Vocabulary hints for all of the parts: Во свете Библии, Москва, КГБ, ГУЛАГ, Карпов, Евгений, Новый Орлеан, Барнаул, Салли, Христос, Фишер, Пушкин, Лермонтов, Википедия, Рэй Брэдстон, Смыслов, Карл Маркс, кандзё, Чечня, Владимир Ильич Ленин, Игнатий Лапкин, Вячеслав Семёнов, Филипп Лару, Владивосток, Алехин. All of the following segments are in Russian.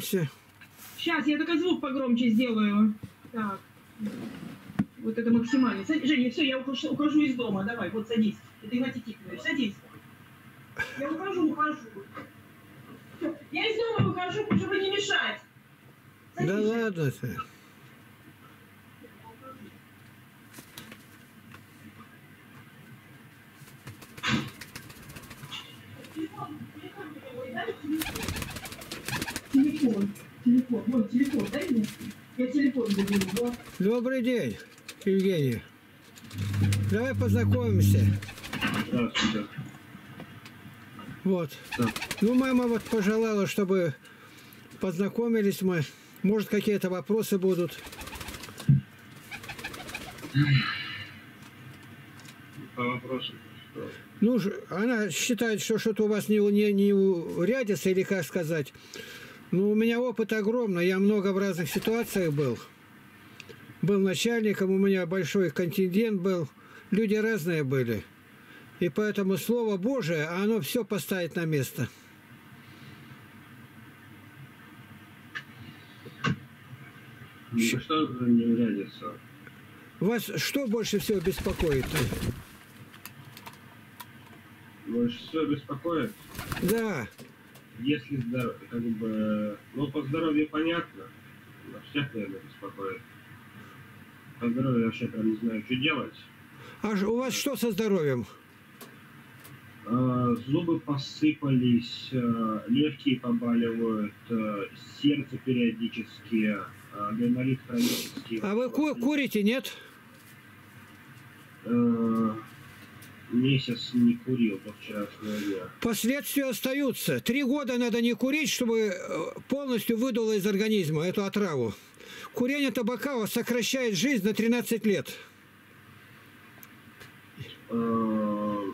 Садимся. Сейчас я только звук погромче сделаю. Так. Вот это максимально. Женя, все, я ухожу из дома. Давай, вот садись. Это Игнатий Тихонович. Садись. Я ухожу. Все. Я из дома выхожу, чтобы не мешать. Садись. Да ладно. Телефон, вот телефон, дай мне. Я телефон заберу. Добрый день, Евгений. Давай познакомимся. Здравствуйте. Вот. Да. Ну, мама вот пожелала, чтобы познакомились мы. Может, какие-то вопросы будут. По вопросам. Ну, она считает, что что-то у вас не урядится, или как сказать. Ну, у меня опыт огромный, я много в разных ситуациях был. Был начальником, у меня большой контингент был, люди разные были. И поэтому Слово Божие, оно все поставит на место. Ну, что не урядится? Вас что больше всего беспокоит? Больше всего беспокоит? Да. Если здоровье, как бы, ну, по здоровью понятно, всех, наверное, беспокоит. По здоровью вообще прям не знаю, что делать. А у вас что со здоровьем? Зубы посыпались, легкие побаливают, сердце периодически, гайморит хронический. А вы курите, нет? Месяц не курил до вчерашнего дня. Последствия остаются. 3 года надо не курить, чтобы полностью выдуло из организма эту отраву. Курение табака сокращает жизнь на 13 лет. Голова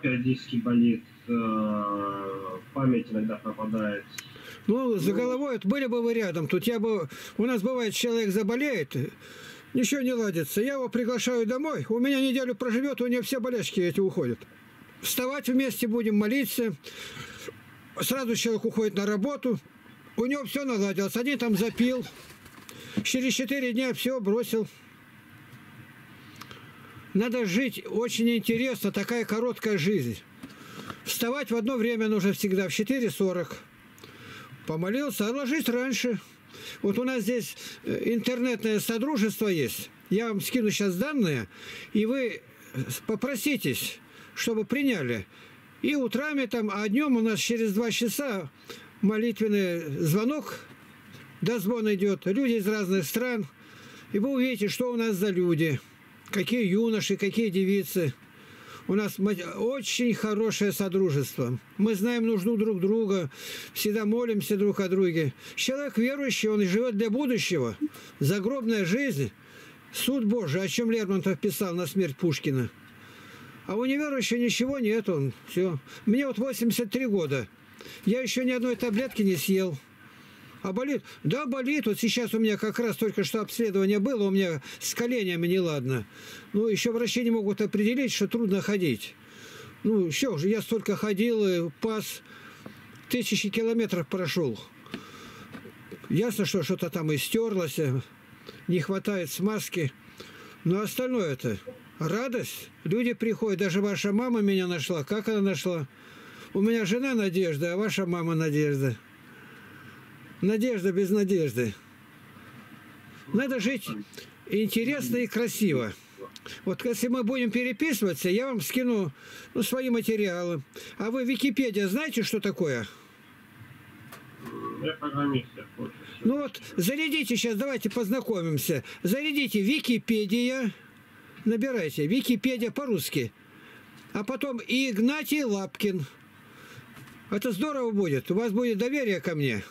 периодически болит, память иногда пропадает. Ну, за головой были бы вы рядом. Тут я бы... У нас бывает, человек заболеет... Ничего не ладится. Я его приглашаю домой. У меня неделю проживет, у него все болячки эти уходят. Вставать вместе будем, молиться. Сразу человек уходит на работу. У него все наладилось. Один там запил. Через 4 дня все бросил. Надо жить очень интересно. Такая короткая жизнь. Вставать в одно время нужно всегда. В 4:40. Помолился, а ложись раньше. Вот у нас здесь интернетное содружество есть. Я вам скину сейчас данные, и вы попроситесь, чтобы приняли. И утрами там, а днем у нас через 2 часа молитвенный звонок, дозвон идет, люди из разных стран. И вы увидите, что у нас за люди, какие юноши, какие девицы. У нас очень хорошее содружество. Мы знаем нужду друг друга, всегда молимся друг о друге. Человек верующий, он живет для будущего. Загробная жизнь, суд Божий, о чем Лермонтов писал на смерть Пушкина. А у неверующего ничего нет, он все. Мне вот 83 года, я еще ни одной таблетки не съел. А болит? Да, болит. Вот сейчас у меня как раз только что обследование было, у меня с коленями неладно. Ну, еще врачи не могут определить, что трудно ходить. Ну, еще уже я столько ходил и пас, 1000 километров прошел. Ясно, что что-то там истерлось, не хватает смазки. Но остальное-то радость. Люди приходят, даже ваша мама меня нашла. Как она нашла? У меня жена Надежда, а ваша мама Надежда. Надежда без надежды. Надо жить интересно и красиво. Вот если мы будем переписываться, я вам скину, ну, свои материалы. А вы Википедия знаете, что такое? Я программист. Ну вот, зарядите сейчас, давайте познакомимся. Зарядите Википедия, набирайте Википедия по-русски. А потом Игнатий Лапкин. Это здорово будет, у вас будет доверие ко мне.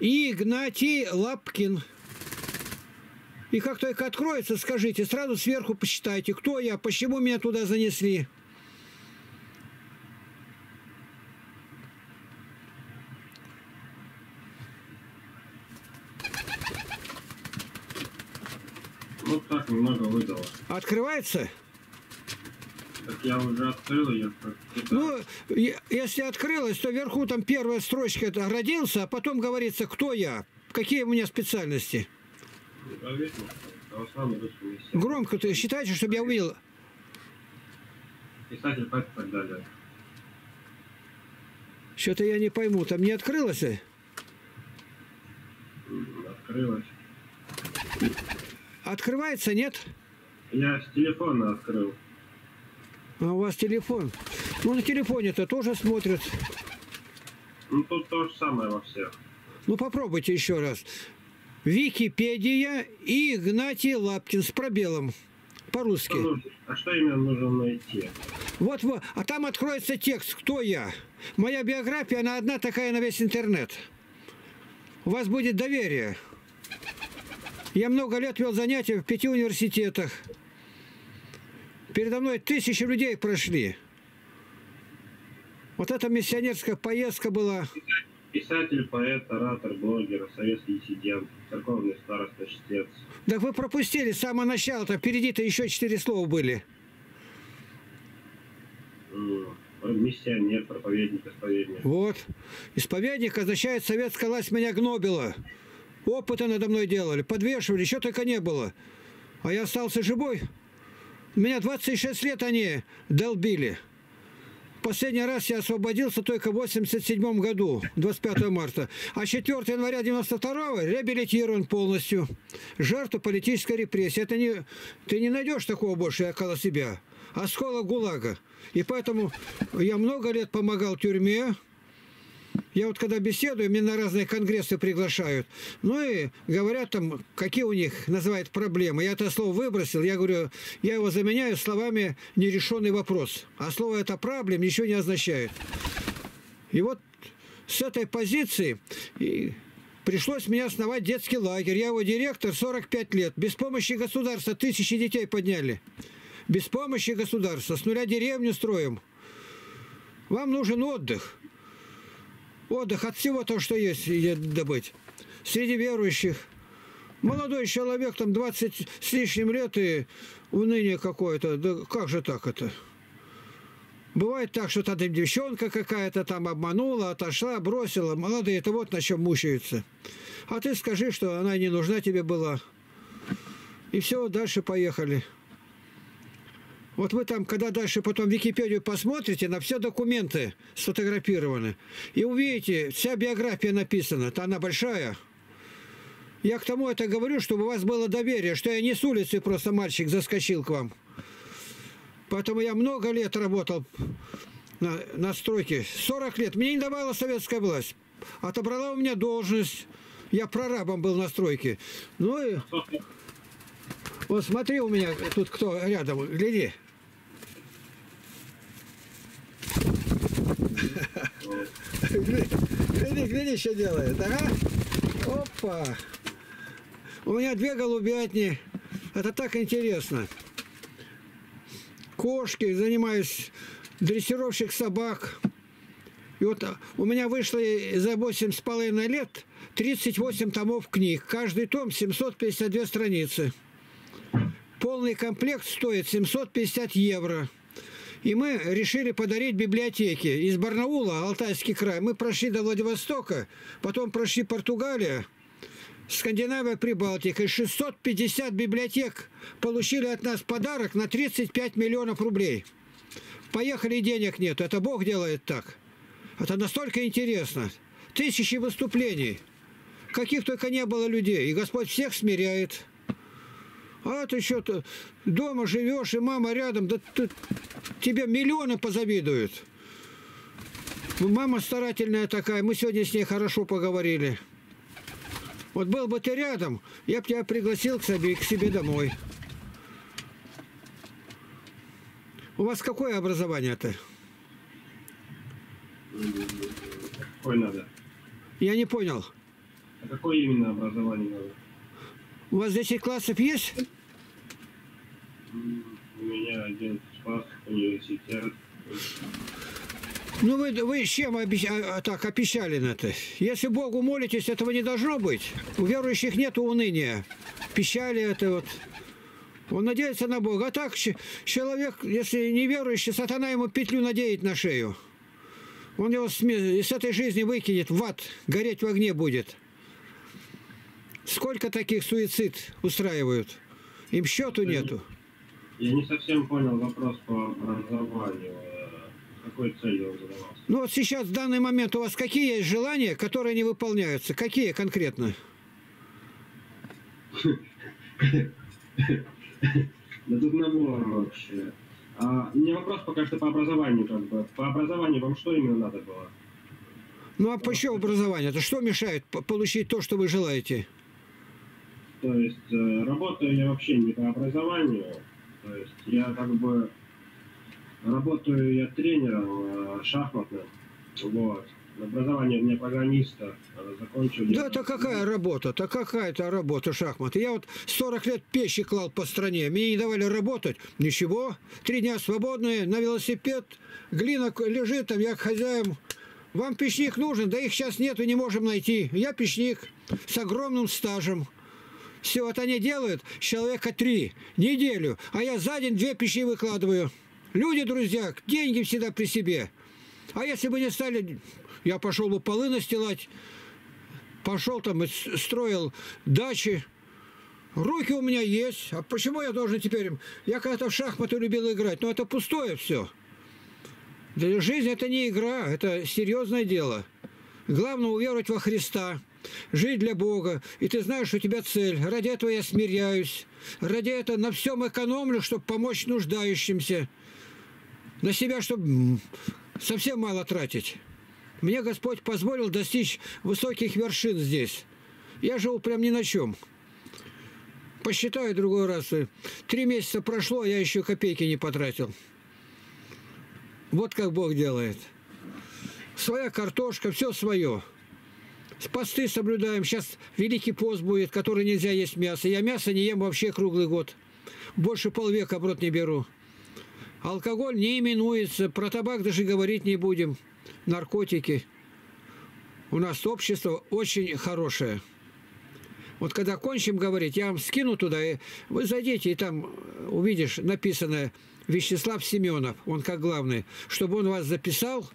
Игнатий Лапкин. И как только откроется, скажите, сразу сверху посчитайте, кто я, почему меня туда занесли. Вот так немного выдало. Открывается? Так я уже открыл ее. Ну, если открылась, то вверху там первая строчка — это «Родился», а потом говорится, кто я, какие у меня специальности. Громко ты считаешь, чтобы я увидел? Писатель, поэт и так далее. Что-то я не пойму, там не открылось? Открылось. Открывается, нет? Я с телефона открыл. А у вас телефон? Ну, на телефоне-то тоже смотрят. Ну, тут то же самое во всех. Ну, попробуйте еще раз. Википедия и Игнатий Лапкин с пробелом. По-русски. А что именно нужно найти? Вот-вот. А там откроется текст «Кто я?». Моя биография, она одна такая на весь интернет. У вас будет доверие. Я много лет вел занятия в 5 университетах. Передо мной тысячи людей прошли. Вот эта миссионерская поездка была. Писатель, поэт, оратор, блогер, советский диссидент, церковный староста, чтец. Так вы пропустили с самого начала-то, впереди-то еще 4 слова были. Миссионер, проповедник, исповедник. Вот. Исповедник означает: советская власть меня гнобила. Опыты надо мной делали, подвешивали, еще только не было. А я остался живой. Меня 26 лет они долбили. Последний раз я освободился только в 1987 году, 25 марта. А 4 января 1992 реабилитирован полностью. Жертва политической репрессии. Это не, ты не найдешь такого больше около себя. Осколок ГУЛАГа. И поэтому я много лет помогал тюрьме. Я вот когда беседую, меня на разные конгрессы приглашают. Ну и говорят там, какие у них, называют, проблемы. Я это слово выбросил, я говорю, я его заменяю словами «нерешенный вопрос». А слово это «проблем» ничего не означает. И вот с этой позиции пришлось мне основать детский лагерь. Я его директор 45 лет. Без помощи государства тысячи детей подняли. Без помощи государства. С нуля деревню строим. Вам нужен отдых. Отдых от всего того, что есть, добыть. Среди верующих. Молодой человек, там 20 с лишним лет, и уныние какое-то. Да как же так это? Бывает так, что там девчонка какая-то там обманула, отошла, бросила. Молодые-то вот на чем мучаются. А ты скажи, что она не нужна тебе была. И все, дальше поехали. Вот вы там, когда дальше потом Википедию посмотрите, на все документы сфотографированы. И увидите, вся биография написана. То она большая. Я к тому это говорю, чтобы у вас было доверие, что я не с улицы просто мальчик заскочил к вам. Поэтому я много лет работал на стройке. 40 лет. Мне не давала советская власть. Отобрала у меня должность. Я прорабом был на стройке. Ну и... Вот смотри у меня тут кто рядом, гляди. Гляди, что делает, ага. Опа. У меня 2 голубятни. Это так интересно. Кошки, занимаюсь дрессировщик собак. И вот у меня вышло за 8,5 лет 38 томов книг. Каждый том 752 страницы. Полный комплект стоит 750 евро. И мы решили подарить библиотеке. Из Барнаула, Алтайский край, мы прошли до Владивостока, потом прошли Португалия, Скандинавия, Прибалтика. И 650 библиотек получили от нас подарок на 35 миллионов рублей. Поехали, денег нет. Это Бог делает так. Это настолько интересно. Тысячи выступлений. Каких только не было людей. И Господь всех смиряет. А ты что-то дома живешь, и мама рядом, да ты, тебе миллионы позавидуют. Мама старательная такая, мы сегодня с ней хорошо поговорили. Вот был бы ты рядом, я бы тебя пригласил к себе домой. У вас какое образование-то? Какое надо? Я не понял. А какое именно образование надо? У вас 10 классов есть? У меня 11 классов, университет. Ну вы чем так опечалены-то? Если Богу молитесь, этого не должно быть. У верующих нет уныния. Печали это вот. Он надеется на Бога. А так человек, если неверующий, сатана ему петлю надеет на шею. Он его из этой жизни выкинет в ад, гореть в огне будет. Сколько таких суицид устраивают? Им счету нету. Я не совсем понял вопрос по образованию. Какой целью он задавался? Ну вот сейчас, в данный момент, у вас какие есть желания, которые не выполняются? Какие конкретно? Да тут набор вообще. У меня вопрос пока что по образованию. По образованию вам что именно надо было? Ну а почему образование? Это что мешает получить то, что вы желаете? То есть работаю я вообще не по образованию. То есть я как бы работаю я тренером шахматным. Вот. Образование у меня программиста. Закончил. Да это какая работа? Это какая-то работа шахматы. Я вот 40 лет пещи клал по стране. Мне не давали работать. Ничего. 3 дня свободные, на велосипед. Глина лежит там, я хозяин. Вам печник нужен? Да их сейчас нету, не можем найти. Я печник с огромным стажем. Все, вот они делают человека 3 неделю, а я за день 2 печи выкладываю. Люди, друзья, деньги всегда при себе. А если бы не стали, я пошел бы полы настилать, пошел там и строил дачи. Руки у меня есть. А почему я должен теперь... Я когда-то в шахматы любил играть, но это пустое все. Для жизни это не игра, это серьезное дело. Главное уверовать во Христа. Жить для Бога, и ты знаешь, у тебя цель. Ради этого я смиряюсь. Ради этого на всем экономлю, чтобы помочь нуждающимся. На себя, чтобы совсем мало тратить. Мне Господь позволил достичь высоких вершин здесь. Я живу прям ни на чем. Посчитаю другой раз. 3 месяца прошло, а я еще копейки не потратил. Вот как Бог делает. Своя картошка, все свое. Посты соблюдаем. Сейчас Великий пост будет, который нельзя есть мясо. Я мясо не ем вообще круглый год. Больше полвека в рот не беру. Алкоголь не именуется. Про табак даже говорить не будем. Наркотики. У нас общество очень хорошее. Вот когда кончим говорить, я вам скину туда, и вы зайдите, и там увидишь написанное Вячеслав Семёнов. Он как главный. Чтобы он вас записал,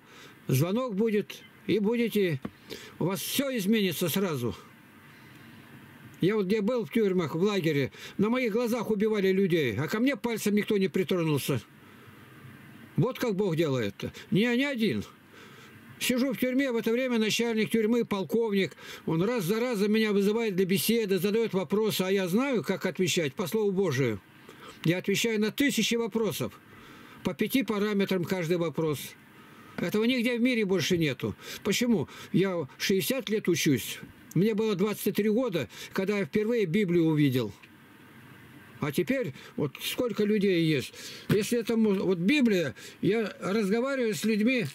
звонок будет... И будете, у вас все изменится сразу. Я вот где был в тюрьмах, в лагере, на моих глазах убивали людей, а ко мне пальцем никто не притронулся. Вот как Бог делает-то. Не один. Сижу в тюрьме, в это время начальник тюрьмы, полковник, он раз за разом меня вызывает для беседы, задает вопросы, а я знаю, как отвечать по Слову Божию. Я отвечаю на 1000 вопросов, по 5 параметрам каждый вопрос. Этого нигде в мире больше нету. Почему? Я 60 лет учусь. Мне было 23 года, когда я впервые Библию увидел. А теперь, вот сколько людей есть. Если это вот Библия, я разговариваю с людьми,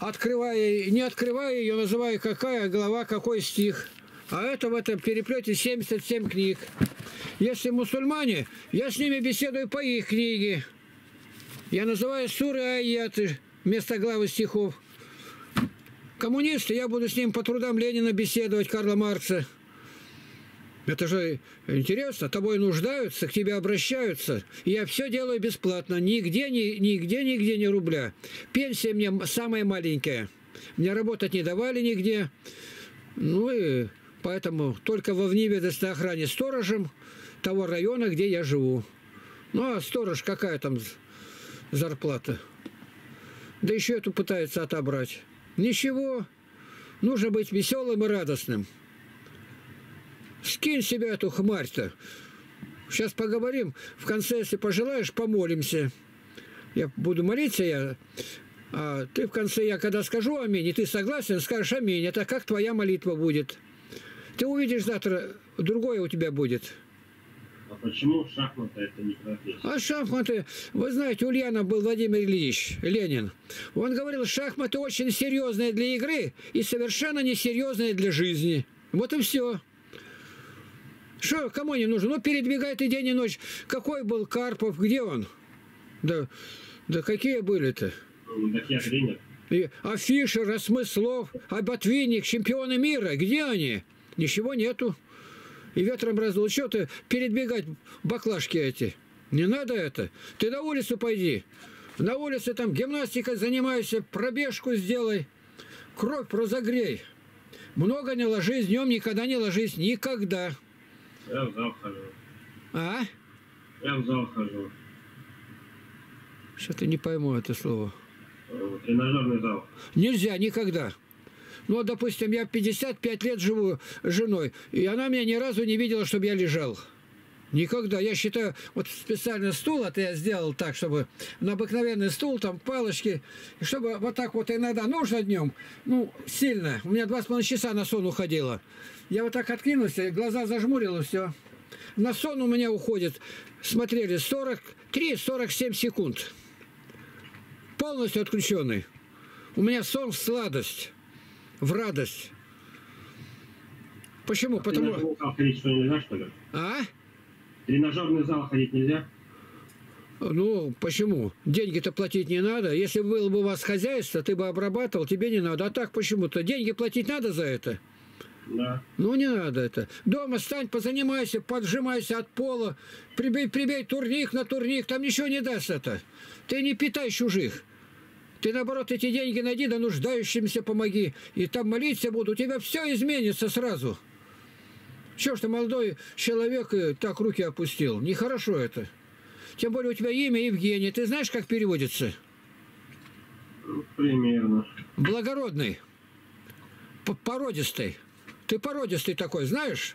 открывая, не открывая ее, называю, какая глава, какой стих. А это в этом переплете 77 книг. Если мусульмане, я с ними беседую по их книге. Я называю суры аяты вместо главы стихов. Коммунисты, я буду с ним по трудам Ленина беседовать, Карла Маркса. Это же интересно, тобой нуждаются, к тебе обращаются. И я все делаю бесплатно, нигде ни рубля. Пенсия мне самая маленькая. Мне работать не давали нигде. Ну и поэтому только во вневедомственной охране сторожем того района, где я живу. Ну а сторож какая там... зарплата. Да еще эту пытаются отобрать. Ничего. Нужно быть веселым и радостным. Скинь себя эту хмарь-то. Сейчас поговорим. В конце, если пожелаешь, помолимся. Я буду молиться, а ты в конце, я когда скажу аминь, и ты согласен, скажешь аминь. Это как твоя молитва будет. Ты увидишь завтра, другое у тебя будет. А почему шахматы это не профессия? А шахматы, вы знаете, Ульянов был Владимир Ильич Ленин. Он говорил, шахматы очень серьезные для игры и совершенно несерьезные для жизни. Вот и все. Что, кому не нужно? Ну, передвигай ты день и ночь. Какой был Карпов, где он? Да какие были-то? Так я тренер. А Фишер, а Смыслов, а Ботвинник, чемпионы мира, где они? Ничего нету. и ветром раздул. Чего ты передбегать баклажки эти? Не надо это. Ты на улицу пойди. На улице там гимнастикой занимайся, пробежку сделай, кровь разогрей. Много не ложись, днем никогда не ложись. Никогда. Я в зал хожу. А? Я в зал хожу. Что-то не пойму это слово. Тренажерный зал. Нельзя, никогда. Ну, допустим, я 55 лет живу с женой, и она меня ни разу не видела, чтобы я лежал. Никогда. Я считаю, вот специально стул, это я сделал так, чтобы на обыкновенный стул, там палочки, чтобы вот так вот иногда нужно днем, ну, сильно. У меня 2,5 часа на сон уходило. Я вот так откинулся, глаза зажмурил, и все. На сон у меня уходит, смотрели, 43-47 секунд. Полностью отключенный. У меня сон в сладость, в радость. Почему? Потому... А? Тренажерный зал ходить нельзя? Ну, почему? Деньги-то платить не надо. Если было бы у вас хозяйство, ты бы обрабатывал, тебе не надо. А так почему-то. Деньги платить надо за это? Да. Ну, не надо это. Дома стань, позанимайся, поджимайся от пола, прибей турник на турник, там ничего не даст это. Ты не питай чужих. Ты, наоборот, эти деньги найди, да нуждающимся помоги. И там молиться буду, у тебя все изменится сразу. Чего ж ты, молодой человек, так руки опустил? Нехорошо это. Тем более у тебя имя Евгений. Ты знаешь, как переводится? Примерно. Благородный. Породистый. Ты породистый такой, знаешь?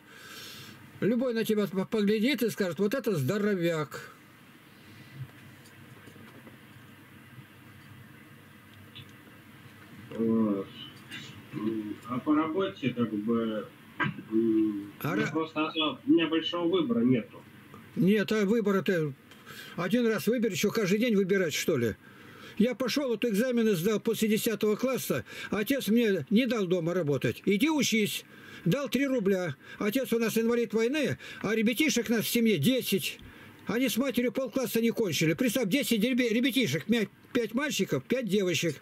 Любой на тебя поглядит и скажет, вот это здоровяк. А по работе как бы... У меня большого выбора нету. Нет, а выбора-то один раз выберешь, что каждый день выбирать, что ли? Я пошел, вот экзамены сдал после 10 класса, отец мне не дал дома работать. Иди учись. Дал 3 рубля. Отец у нас инвалид войны, а ребятишек нас в семье 10. Они с матерью полкласса не кончили. Представь, 10 ребятишек, 5 мальчиков, 5 девочек.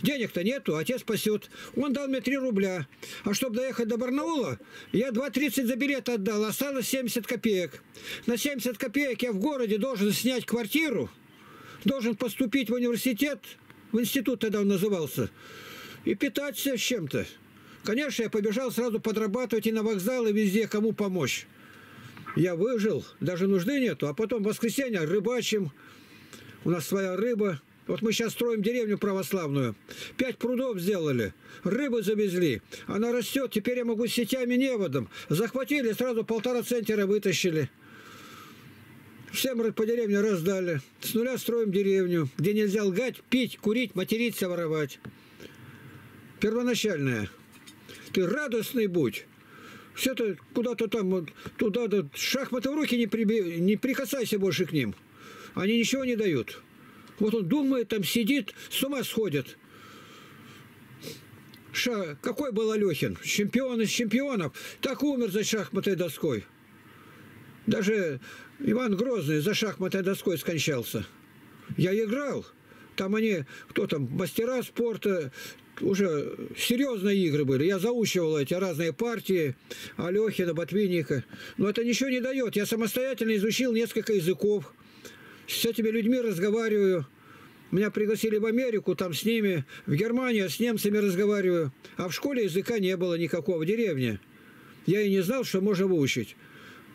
Денег-то нету, отец пасет. Он дал мне 3 рубля. А чтобы доехать до Барнаула, я 2,30 за билет отдал. Осталось 70 копеек. На 70 копеек я в городе должен снять квартиру, должен поступить в университет, в институт тогда он назывался, и питаться чем-то. Конечно, я побежал сразу подрабатывать и на вокзалы, везде, кому помочь. Я выжил, даже нужды нету. А потом в воскресенье рыбачим. У нас своя рыба. Вот мы сейчас строим деревню православную. 5 прудов сделали. Рыбы завезли. Она растет. Теперь я могу с сетями неводом. Захватили, сразу 1,5 центнера вытащили. Всем по деревне раздали. С нуля строим деревню, где нельзя лгать, пить, курить, материться, воровать. Первоначальное. Ты радостный будь. Все-то куда-то там, туда-то. Шахматы в руки не прикасайся больше к ним. Они ничего не дают. Вот он думает, там сидит, с ума сходит. Какой был Алехин? Чемпион из чемпионов. Так умер за шахматной доской. Даже Иван Грозный за шахматной доской скончался. Я играл. Там они, кто там, мастера спорта, уже серьезные игры были. Я заучивал эти разные партии Алехина, Ботвинника. Но это ничего не дает. Я самостоятельно изучил несколько языков. С этими людьми разговариваю. Меня пригласили в Америку, там с ними. В Германию с немцами разговариваю. А в школе языка не было никакого, в деревне. Я и не знал, что можно выучить.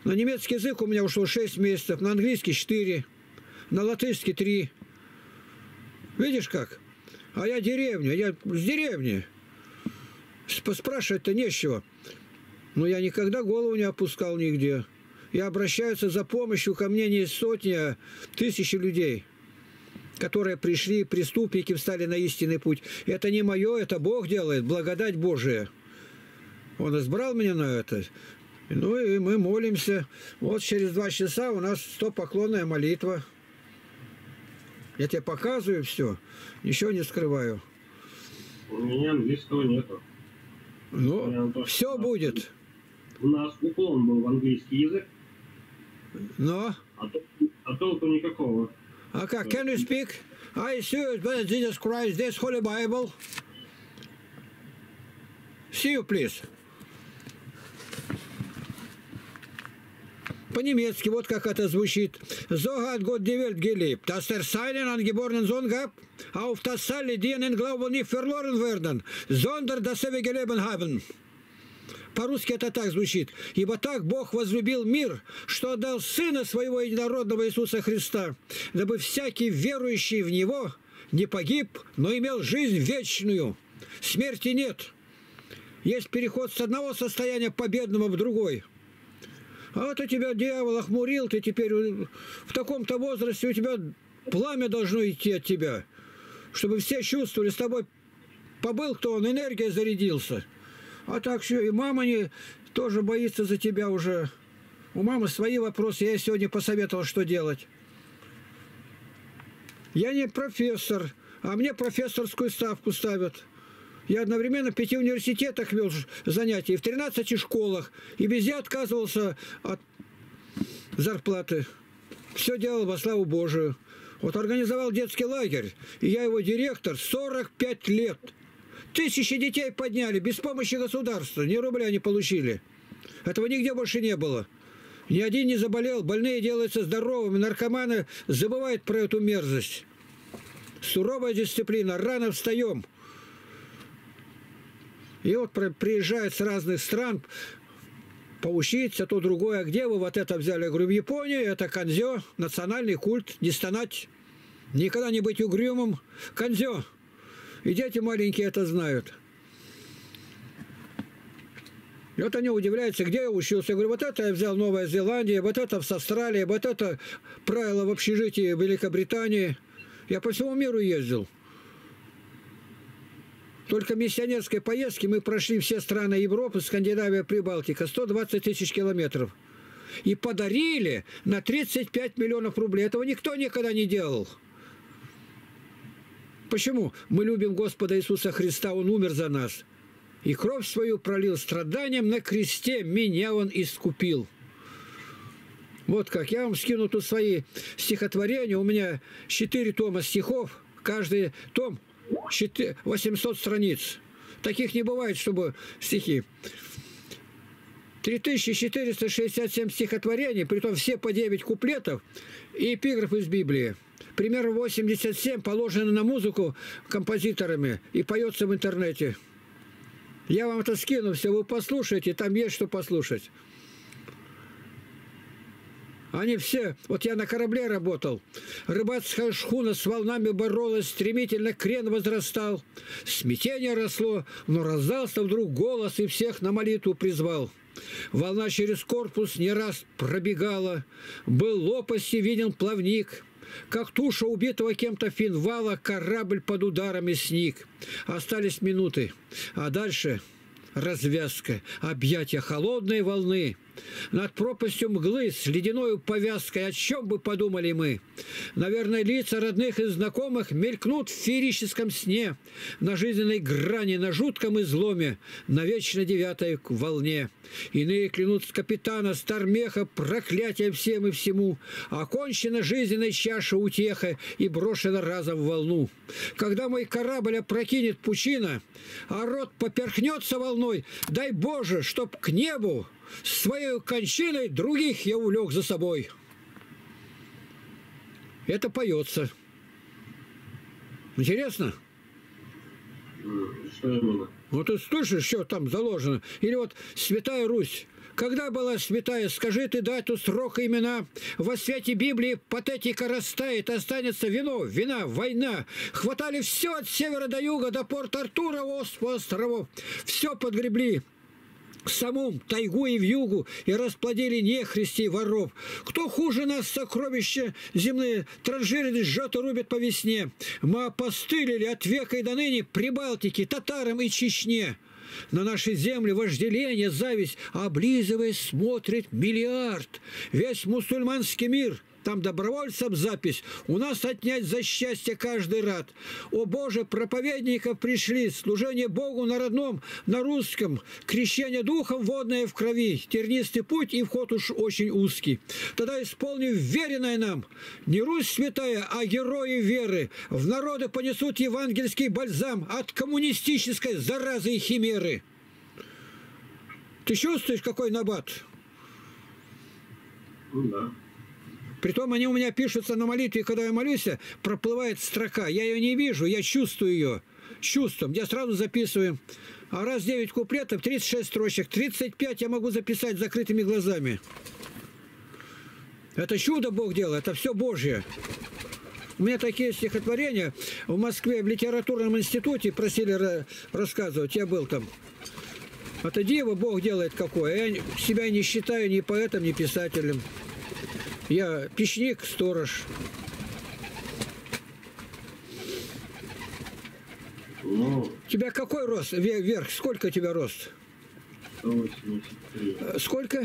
На немецкий язык у меня ушло 6 месяцев, на английский 4, на латышский 3. Видишь как? А я деревня, я с деревни. Спрашивать-то нечего. Но я никогда голову не опускал нигде. И обращаются за помощью ко мне не сотни, а тысячи людей, которые пришли, преступники, встали на истинный путь. Это не мое, это Бог делает, благодать Божия. Он избрал меня на это. Ну и мы молимся. Вот через 2 часа у нас 100-поклонная молитва. Я тебе показываю все, ничего не скрываю. У меня английского нету. Ну, все будет. У нас уклон был в английский язык. Но? А толку никакого. А как? Can you speak? I see you, Jesus Christ, this Holy Bible. See you, please. по-немецки, вот как это звучит. So hat Gott die Welt geliebt, dass der seinen angeborenen Sohn gab, auf das alle, die an den Glauben nicht verloren werden, sondern das ewige Leben haben. По-русски это так звучит. «Ибо так Бог возлюбил мир, что отдал Сына Своего Единородного Иисуса Христа, дабы всякий верующий в Него не погиб, но имел жизнь вечную. Смерти нет». Есть переход с одного состояния победного в другой. А вот у тебя дьявол охмурил, ты теперь в таком-то возрасте, у тебя пламя должно идти от тебя, чтобы все чувствовали, с тобой побыл, кто он, энергия зарядился. А так все, и мама не тоже боится за тебя уже. У мамы свои вопросы, я ей сегодня посоветовал, что делать. Я не профессор, а мне профессорскую ставку ставят. Я одновременно в 5 университетах вел занятия, в 13 школах, и везде отказывался от зарплаты. Все делал во славу Божию. Вот организовал детский лагерь, и я его директор 45 лет. Тысячи детей подняли, без помощи государства, ни рубля не получили. Этого нигде больше не было. Ни один не заболел, больные делаются здоровыми, наркоманы забывают про эту мерзость. Суровая дисциплина, рано встаем. И вот приезжают с разных стран поучиться, то другое. А где вы вот это взяли? Я говорю, в Японии это кандзё, национальный культ, не стонать, никогда не быть угрюмым. Кандзё. И дети маленькие это знают. И вот они удивляются, где я учился. Я говорю, вот это я взял в Новой Зеландии, вот это в Австралии, вот это правило в общежитии в Великобритании. Я по всему миру ездил. Только в миссионерской поездке мы прошли все страны Европы, Скандинавия, Прибалтика, 120 тысяч километров. И подарили на 35 миллионов рублей. Этого никто никогда не делал. Почему? Мы любим Господа Иисуса Христа, Он умер за нас. И кровь свою пролил страданием на кресте, меня Он искупил. Вот как. Я вам скину тут свои стихотворения. У меня 4 тома стихов, каждый том 800 страниц. Таких не бывает, чтобы стихи. 3467 стихотворений, притом все по 9 куплетов и эпиграф из Библии. Пример 87 положено на музыку композиторами и поется в интернете. Я вам это скину, все вы послушаете, там есть что послушать. Они все... Вот я на корабле работал. Рыбацкая шхуна с волнами боролась, стремительно крен возрастал. Смятение росло, но раздался вдруг голос и всех на молитву призвал. Волна через корпус не раз пробегала. Был лопасти виден плавник. Как туша убитого кем-то финвала, корабль под ударами сник. Остались минуты, а дальше... Развязка, объятия холодной волны. Над пропастью мглы с ледяною повязкой, о чем бы подумали мы? Наверное, лица родных и знакомых мелькнут в феерическом сне. На жизненной грани, на жутком изломе, на вечно девятой волне. Иные клянут с капитана, стармеха, проклятие всем и всему. Окончена жизненная чаша утеха и брошена разом в волну. Когда мой корабль опрокинет пучина, а рот поперхнется волной, дай Боже, чтоб к небу своей кончиной других я увлек за собой. Это поется. Интересно? Вот ты слышишь, что там заложено? Или вот «Святая Русь». Когда была святая, скажи ты дату, срок и имена. Во свете Библии патетика растает, останется вино, вина, война. Хватали все от севера до юга, до порт Артура, островов. Все подгребли. Саму тайгу и вьюгу, и расплодили нехристи и воров. Кто хуже нас сокровища земные транжирины жжет и рубят по весне? Мы опостылили от века и до ныне Прибалтике, татарам и Чечне. На нашей земле вожделение, зависть, облизываясь, смотрит миллиард. Весь мусульманский мир, там добровольцам запись, у нас отнять за счастье каждый рад. О Боже, проповедников пришли, служение Богу на родном, на русском, крещение духом водное в крови, тернистый путь и вход уж очень узкий. Тогда исполнив веренное нам, не Русь святая, а герои веры, в народы понесут евангельский бальзам от коммунистической заразы и химеры. Ты чувствуешь, какой набат? Ну да. Притом они у меня пишутся на молитве, и когда я молюсь, проплывает строка. Я ее не вижу, я чувствую ее. Чувством. Я сразу записываю. А раз 9 куплетов, 36 строчек. 35 я могу записать закрытыми глазами. Это чудо Бог делает, это все Божье. У меня такие стихотворения в Москве, в литературном институте просили рассказывать, я был там. Это диво Бог делает какое. Я себя не считаю ни поэтом, ни писателем. Я печник, сторож. Ну, тебя какой рост? Вверх, сколько у тебя рост? 183. Сколько?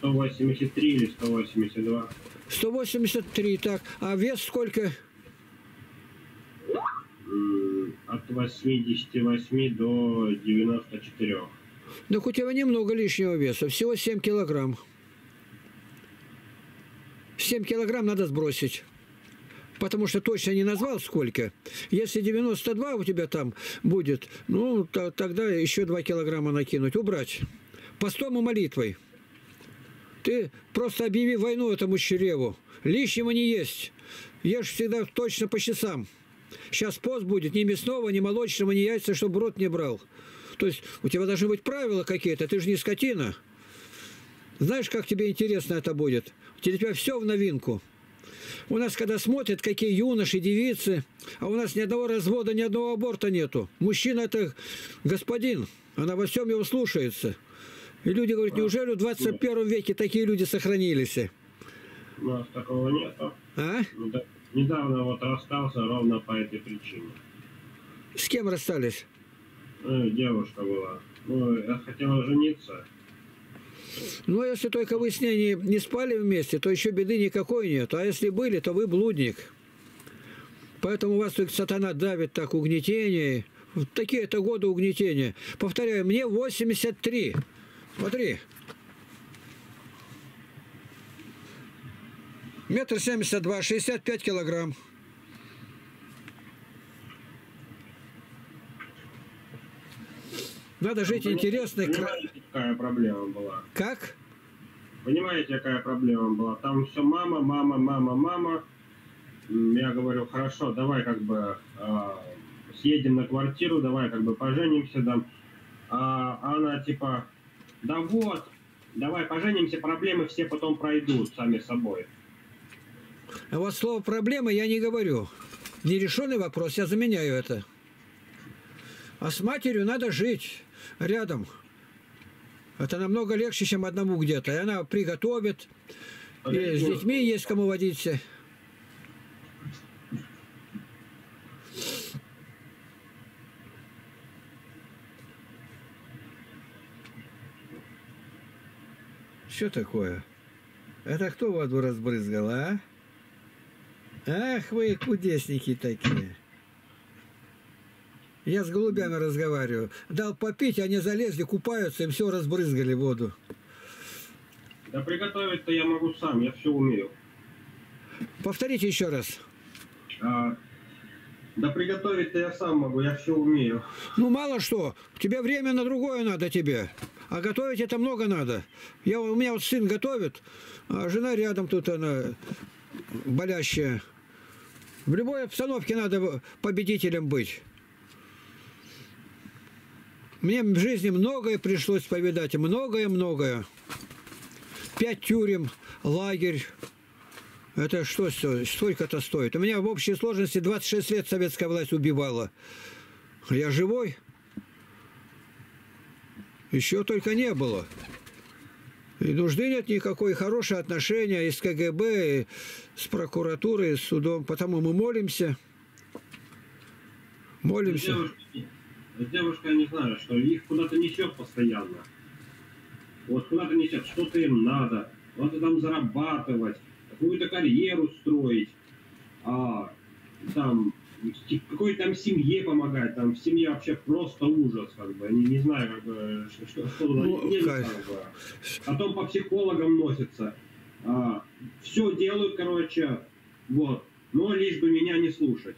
183 или 182. 183, так. А вес сколько? От 88 до 94. Так у тебя немного лишнего веса. Всего 7 килограмм. 7 килограмм надо сбросить. Потому что точно не назвал, сколько. Если 92 у тебя там будет, ну, тогда еще 2 килограмма накинуть. Убрать. Постом и молитвой. Ты просто объяви войну этому чреву. Лишнего не есть. Ешь всегда точно по часам. Сейчас пост будет ни мясного, ни молочного, ни яйца, чтобы рот не брал. То есть у тебя должны быть правила какие-то. Ты же не скотина. Знаешь, как тебе интересно это будет? У тебя все в новинку. У нас, когда смотрят, какие юноши, девицы, а у нас ни одного развода, ни одного аборта нету. Мужчина – это господин, она во всем его слушается. И люди говорят, неужели в 21 веке такие люди сохранились? У нас такого нету. А? Недавно вот расстался ровно по этой причине. С кем расстались? Девушка была. Ну, я хотела жениться. Ну, если только вы с ней не спали вместе, то еще беды никакой нет. А если были, то вы блудник. Поэтому вас только сатана давит так угнетение. Вот такие-то годы угнетения. Повторяю, мне 83. Смотри. 1,72 м, 65 килограмм. Надо жить интересно. Понимаете, какая проблема была? Как? Понимаете, какая проблема была? Там все мама, мама, мама, мама. Я говорю, хорошо, давай как бы съедем на квартиру, давай как бы поженимся. Да. А она типа, да вот, давай поженимся, проблемы все потом пройдут сами собой. А вот слово «проблема» я не говорю. Нерешенный вопрос, я заменяю это. А с матерью надо жить рядом. Это намного легче, чем одному где-то. И она приготовит. И с детьми есть кому водиться. Что такое? Это кто воду разбрызгал, а? Ах вы кудесники такие. Я с голубями разговариваю. Дал попить, они залезли, купаются, им все разбрызгали воду. Да приготовить-то я могу сам, я все умею. Повторите еще раз. Да приготовить-то я сам могу, я все умею. Ну мало что, тебе время на другое надо тебе. А готовить это много надо. У меня вот сын готовит, а жена рядом тут, она болящая. В любой обстановке надо победителем быть. Мне в жизни многое пришлось повидать, многое-многое. 5 тюрем, лагерь. Это что, сколько это стоит? У меня в общей сложности 26 лет советская власть убивала. Я живой? Еще только не было. И нужды нет никакой, хорошие отношения и с КГБ, и с прокуратурой, и с судом. Потому мы молимся. Молимся. Девушка, я не знаю, что их куда-то несет постоянно. Вот куда-то несет, что-то им надо. Надо там зарабатывать, какую-то карьеру строить, там, какой-то там семье помогать. Там в семье вообще просто ужас, как бы. Они не знаю, как бы, что туда делать. Потом по психологам носятся. Все делают, короче, вот. Но лишь бы меня не слушать.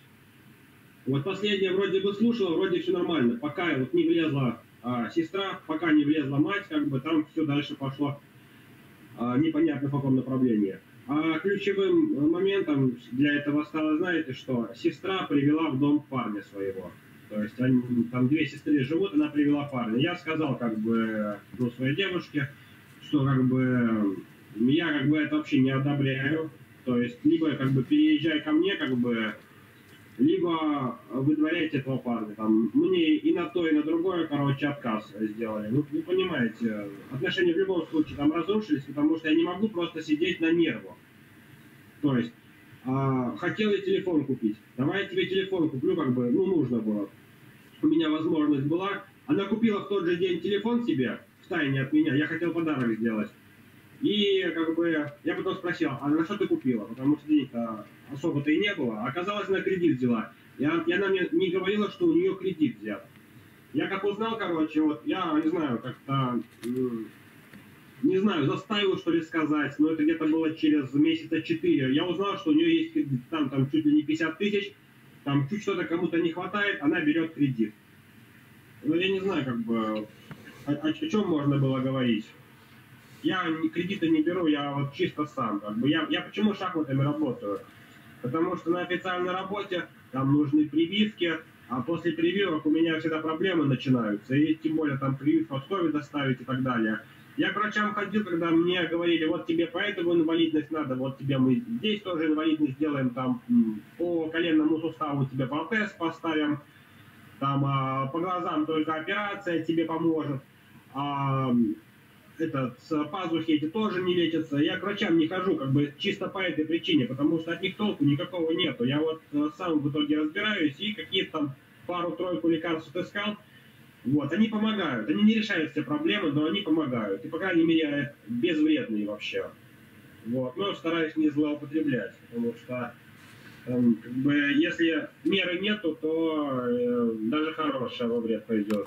Вот последняя вроде бы слушала, вроде все нормально. Пока вот не влезла сестра, пока не влезла мать, как бы там все дальше пошло. непонятно в каком направлении. А ключевым моментом для этого стало, знаете что, сестра привела в дом парня своего. То есть они, там две сестры живут, она привела парня. Я сказал как бы ну, своей девушке, что как бы я как бы это вообще не одобряю. То есть либо как бы переезжай ко мне, как бы, либо выдворяйте этого парня. Там, мне и на то, и на другое, короче, отказ сделали. Ну, вы понимаете, отношения в любом случае там разрушились, потому что я не могу просто сидеть на нервах. То есть, хотел я телефон купить. Давай я тебе телефон куплю, как бы, ну, нужно было. У меня возможность была. Она купила в тот же день телефон себе, втайне от меня. Я хотел подарок сделать. И, как бы, я потом спросил, а на что ты купила? Потому что денег-то особо-то и не было. Оказалось, она кредит взяла. И она мне не говорила, что у нее кредит взят. Я как узнал, короче, вот, я не знаю, как-то, не знаю, заставил, что ли, сказать, но это где-то было через месяца 4. Я узнал, что у нее есть кредит, там чуть ли не 50 тысяч, там чуть что-то кому-то не хватает, она берет кредит. Ну, я не знаю, как бы, о чем можно было говорить. Я кредиты не беру, я вот чисто сам. Как бы я почему шахматами работаю? Потому что на официальной работе там нужны прививки, а после прививок у меня всегда проблемы начинаются. И тем более там прививку от ковида ставить и так далее. Я к врачам ходил, когда мне говорили, вот тебе поэтому инвалидность надо, вот тебе мы здесь тоже инвалидность сделаем, там по коленному суставу тебе протез поставим, там по глазам только операция тебе поможет. Пазухи эти тоже не лечатся. Я к врачам не хожу, как бы чисто по этой причине, потому что от них толку никакого нету. Я вот сам в итоге разбираюсь и какие-то там пару-тройку лекарств отыскал. Вот, они помогают. Они не решают все проблемы, но они помогают. И, по крайней мере, безвредные вообще. Вот, но стараюсь не злоупотреблять, потому что как бы, если меры нету, то даже хорошее во вред пойдет.